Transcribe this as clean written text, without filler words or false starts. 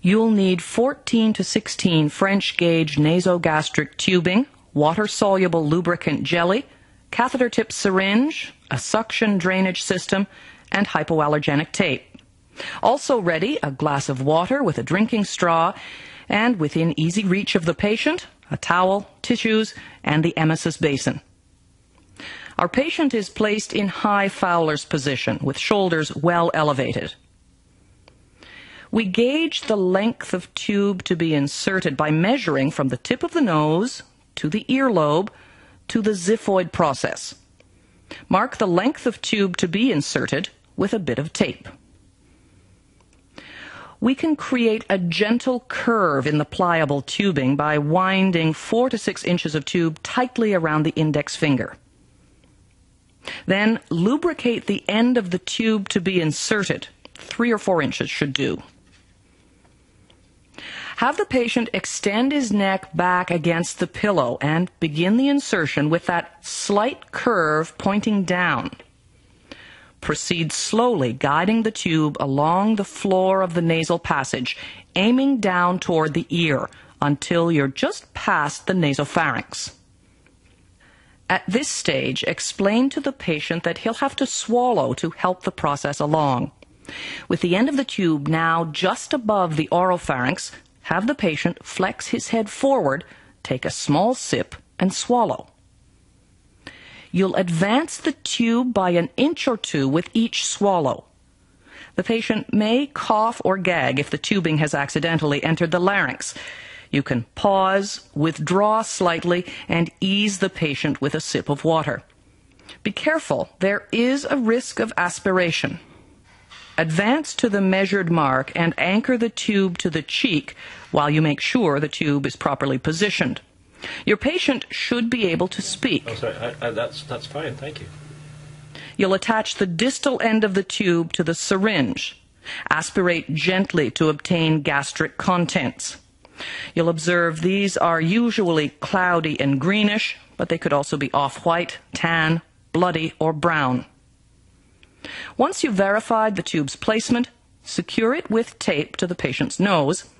you'll need 14 to 16 French gauge nasogastric tubing, water-soluble lubricant jelly, catheter tip syringe, a suction drainage system, and hypoallergenic tape. Also ready, a glass of water with a drinking straw, and within easy reach of the patient, a towel, tissues, and the emesis basin. Our patient is placed in high Fowler's position with shoulders well elevated. We gauge the length of tube to be inserted by measuring from the tip of the nose to the earlobe to the xiphoid process. Mark the length of tube to be inserted with a bit of tape. We can create a gentle curve in the pliable tubing by winding 4 to 6 inches of tube tightly around the index finger. Then lubricate the end of the tube to be inserted. 3 or 4 inches should do. Have the patient extend his neck back against the pillow and begin the insertion with that slight curve pointing down. Proceed slowly, guiding the tube along the floor of the nasal passage, aiming down toward the ear until you're just past the nasopharynx. At this stage, explain to the patient that he'll have to swallow to help the process along. With the end of the tube now just above the oropharynx, have the patient flex his head forward, take a small sip, and swallow. You'll advance the tube by an inch or two with each swallow. The patient may cough or gag if the tubing has accidentally entered the larynx. You can pause, withdraw slightly, and ease the patient with a sip of water. Be careful, there is a risk of aspiration. Advance to the measured mark and anchor the tube to the cheek while you make sure the tube is properly positioned. Your patient should be able to speak. Oh, sorry. That's fine, thank you. You'll attach the distal end of the tube to the syringe. Aspirate gently to obtain gastric contents. You'll observe these are usually cloudy and greenish, but they could also be off-white, tan, bloody, or brown. Once you've verified the tube's placement, secure it with tape to the patient's nose